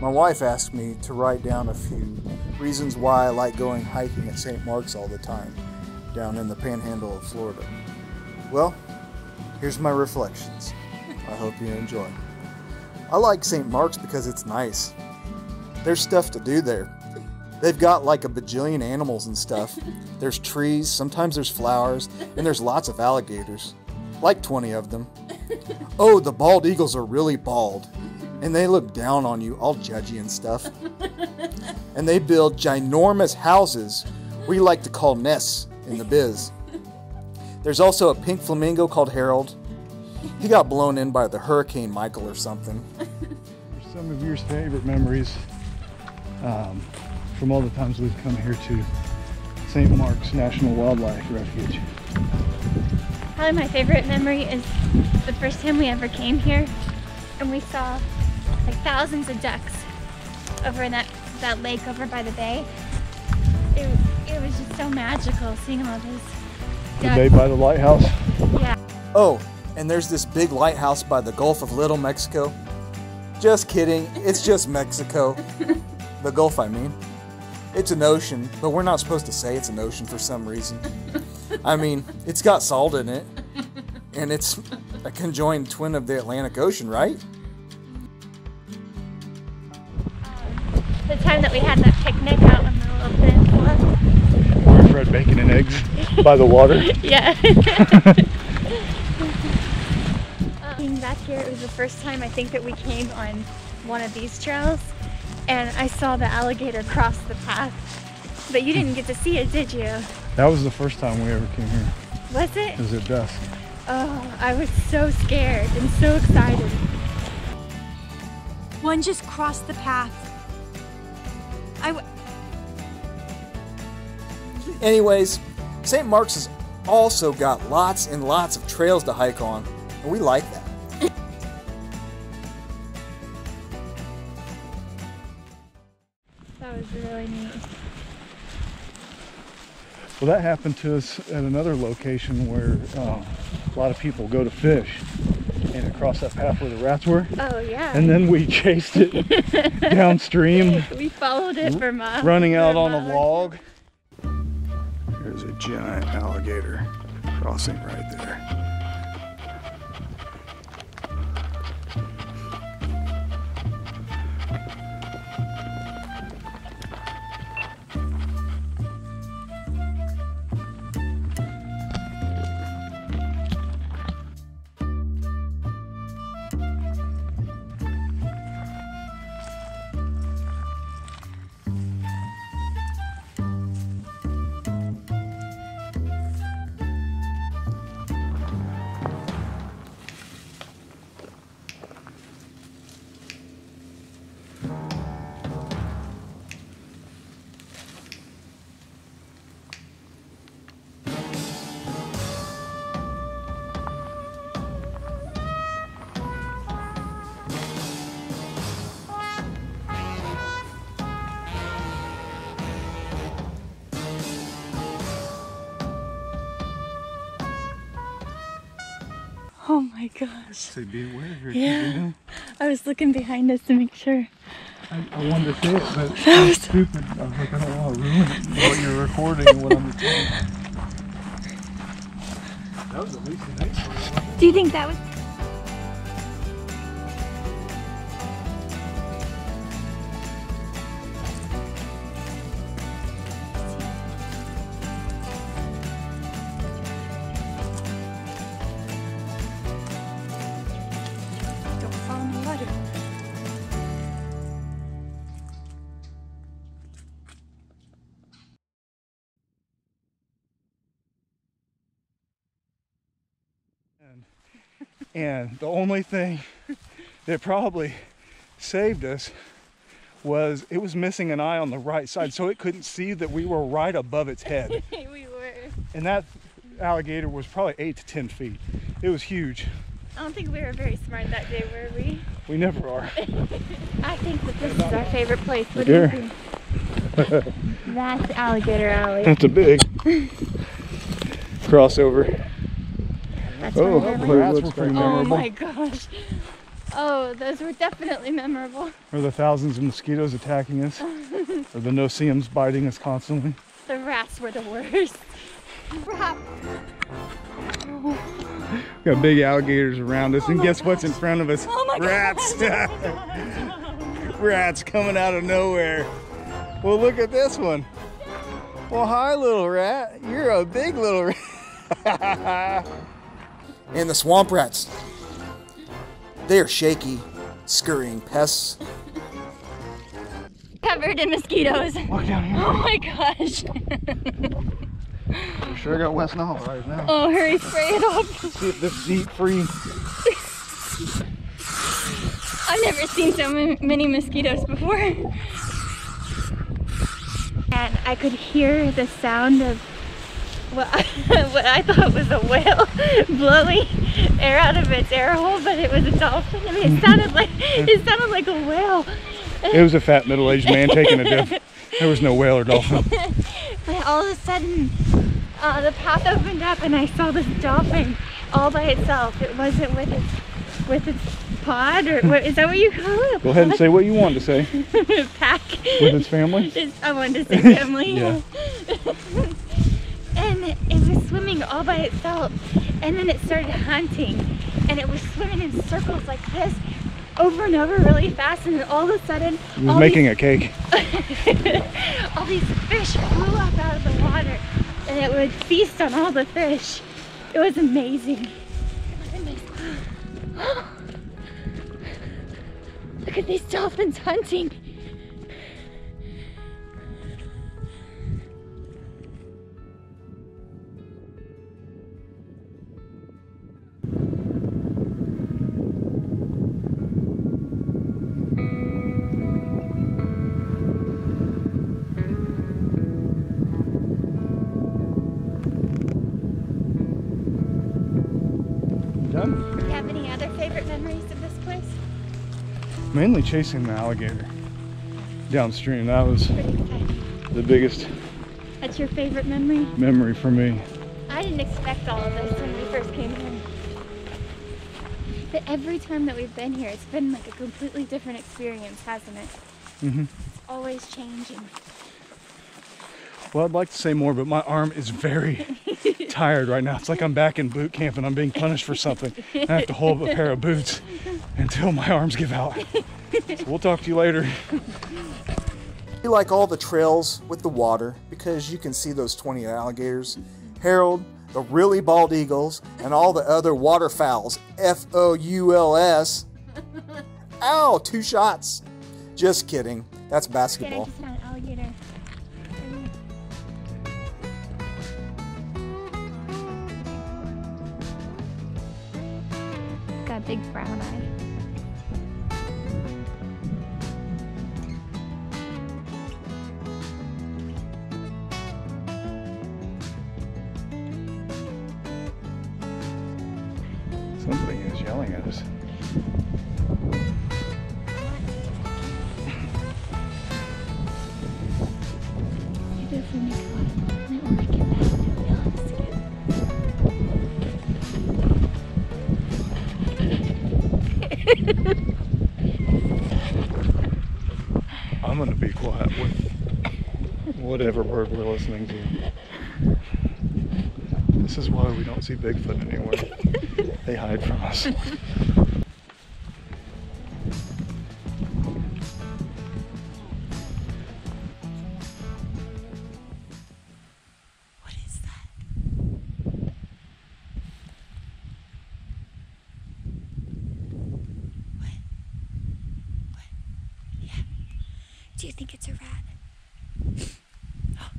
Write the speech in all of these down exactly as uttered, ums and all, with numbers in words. My wife asked me to write down a few reasons why I like going hiking at Saint Mark's all the time, down in the panhandle of Florida. Well, here's my reflections. I hope you enjoy. I like Saint Mark's because it's nice. There's stuff to do there. They've got like a bajillion animals and stuff. There's trees, sometimes there's flowers, and there's lots of alligators. Like twenty of them. Oh, the bald eagles are really bald. And they look down on you, all judgy and stuff. And they build ginormous houses we like to call nests in the biz. There's also a pink flamingo called Harold. He got blown in by the Hurricane Michael or something. Here's some of your favorite memories um, from all the times we've come here to Saint Mark's National Wildlife Refuge. Probably my favorite memory is the first time we ever came here, and we saw like thousands of ducks over in that, that lake over by the bay. It, it was just so magical seeing all those ducks. The bay by the lighthouse? Yeah. Oh, and there's this big lighthouse by the Gulf of Little Mexico. Just kidding, it's just Mexico. The Gulf, I mean. It's an ocean, but we're not supposed to say it's an ocean for some reason. I mean, it's got salt in it, and it's a conjoined twin of the Atlantic Ocean, right? Um, the time that we had that picnic out in the little peninsula. We fried bacon and eggs by the water. Yeah. um, being back here, it was the first time I think that we came on one of these trails, and I saw the alligator cross the path, but you didn't get to see it, did you? That was the first time we ever came here. Was it? It was at dusk. Oh, I was so scared and so excited. One just crossed the path. I w Anyways, Saint Mark's has also got lots and lots of trails to hike on, and we like that. That was really neat. Well, that happened to us at another location where uh, a lot of people go to fish and across that path where the rats were. Oh, yeah. And then we chased it downstream. We followed it for miles. Running out on a log. There's a giant alligator crossing right there. Oh my gosh. So be aware of your yeah. You know? I was looking behind us to make sure. I, I wanted to say it, but that was stupid. I was like, I don't want to ruin what you're recording and what I'm recording. That was at least the next one. Do you think that was? And the only thing that probably saved us was it was missing an eye on the right side, so it couldn't see that we were right above its head. We were. And that alligator was probably eight to ten feet. It was huge. I don't think we were very smart that day, were we? We never are. I think that this is our favorite place. What do you think? That's Alligator Alley. That's a big crossover. That's oh, the rats were pretty memorable. Oh my gosh. Oh, those were definitely memorable. Or the thousands of mosquitoes attacking us. Or the no-see-ums biting us constantly. The rats were the worst. Rat. Oh. Got big alligators around us, oh and guess gosh. What's in front of us? Oh my rats! Rats coming out of nowhere. Well, look at this one. Well, hi, little rat. You're a big little rat. And the swamp rats. They are shaky, scurrying pests. Covered in mosquitoes. Walk down here. Oh my gosh. I'm sure I got West Nile right now. Oh, hurry, spray it up. See if this deep free. I've never seen so many mosquitoes before. And I could hear the sound of what I, what I thought was a whale blowing air out of its air hole, but it was a dolphin. I mean, it sounded like it sounded like a whale. It was a fat middle-aged man taking a dip. There was no whale or dolphin. But all of a sudden, uh, the path opened up, and I saw this dolphin all by itself. It wasn't with its with its pod, or what, is that what you call it? Go ahead and say what you wanted to say. Pack. With its family. It's, I wanted to say family. Yeah. And it was swimming all by itself, and then it started hunting, and it was swimming in circles like this, over and over really fast, and then all of a sudden, it was making these, a cake. All these fish flew up out of the water, and it would feast on all the fish. It was amazing. Look at these dolphins hunting. Do you have any other favorite memories of this place? Mainly chasing the alligator downstream. That was the biggest. That's your favorite memory? Memory for me. I didn't expect all of this when we first came here. But every time that we've been here, it's been like a completely different experience, hasn't it? Mm-hmm. It's always changing. Well, I'd like to say more, but my arm is very tired right now. It's like I'm back in boot camp and I'm being punished for something. I have to hold up a pair of boots until my arms give out. So we'll talk to you later. We like all the trails with the water because you can see those twenty alligators, Harold, the really bald eagles, and all the other waterfowls. F O U L S. Ow, two shots. Just kidding. That's basketball. That big brown eye. Something is yelling at us. I'm gonna be quiet with whatever bird we're listening to. This is why we don't see Bigfoot anywhere. They hide from us. Do you think it's a rat? Oh,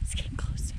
it's getting closer.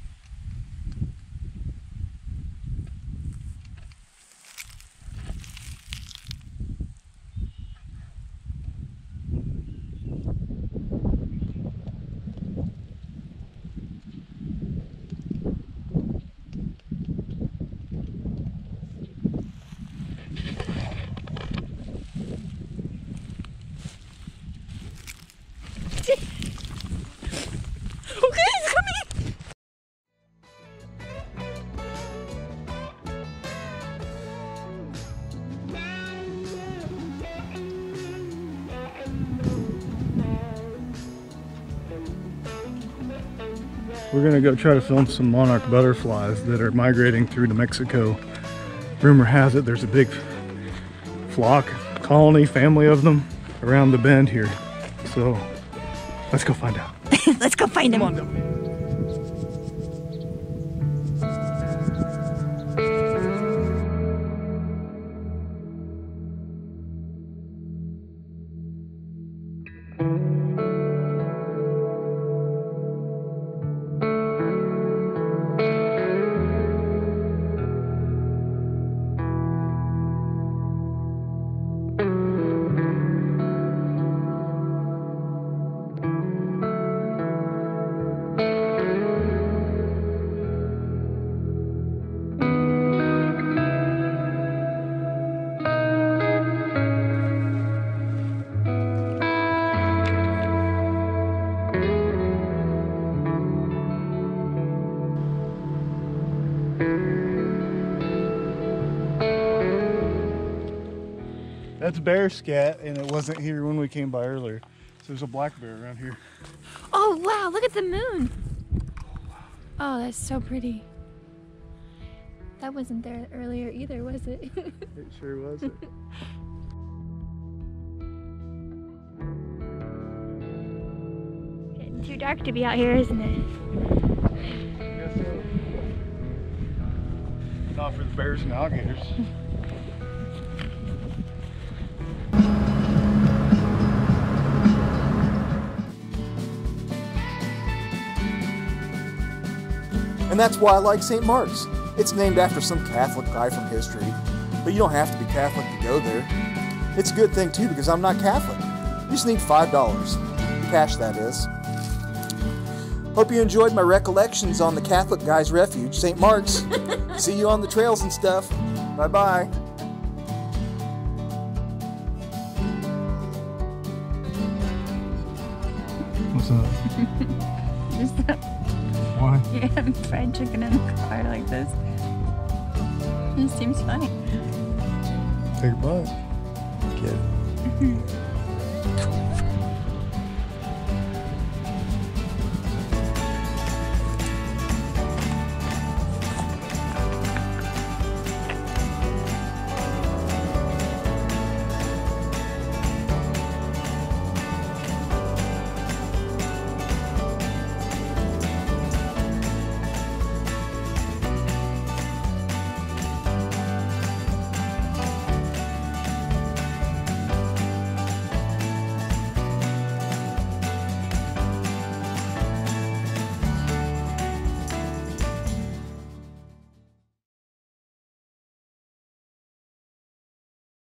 We're going to go try to film some monarch butterflies that are migrating through to Mexico. Rumor has it there's a big flock, colony, family of them around the bend here. So let's go find out. Let's go find them. Come on, go. That's bear scat, and it wasn't here when we came by earlier. So there's a black bear around here. Oh wow, look at the moon. Oh, that's so pretty. That wasn't there earlier either, was it? It sure wasn't. Getting too dark to be out here, isn't it? I guess so. Not for the bears and alligators. And that's why I like Saint Mark's. It's named after some Catholic guy from history, but you don't have to be Catholic to go there. It's a good thing too, because I'm not Catholic. You just need five dollars, cash that is. Hope you enjoyed my recollections on the Catholic guy's refuge, Saint Mark's. See you on the trails and stuff. Bye-bye. What's up? Just up. Why? You're having fried chicken in the car like this. This seems funny. Take a bite. Get it.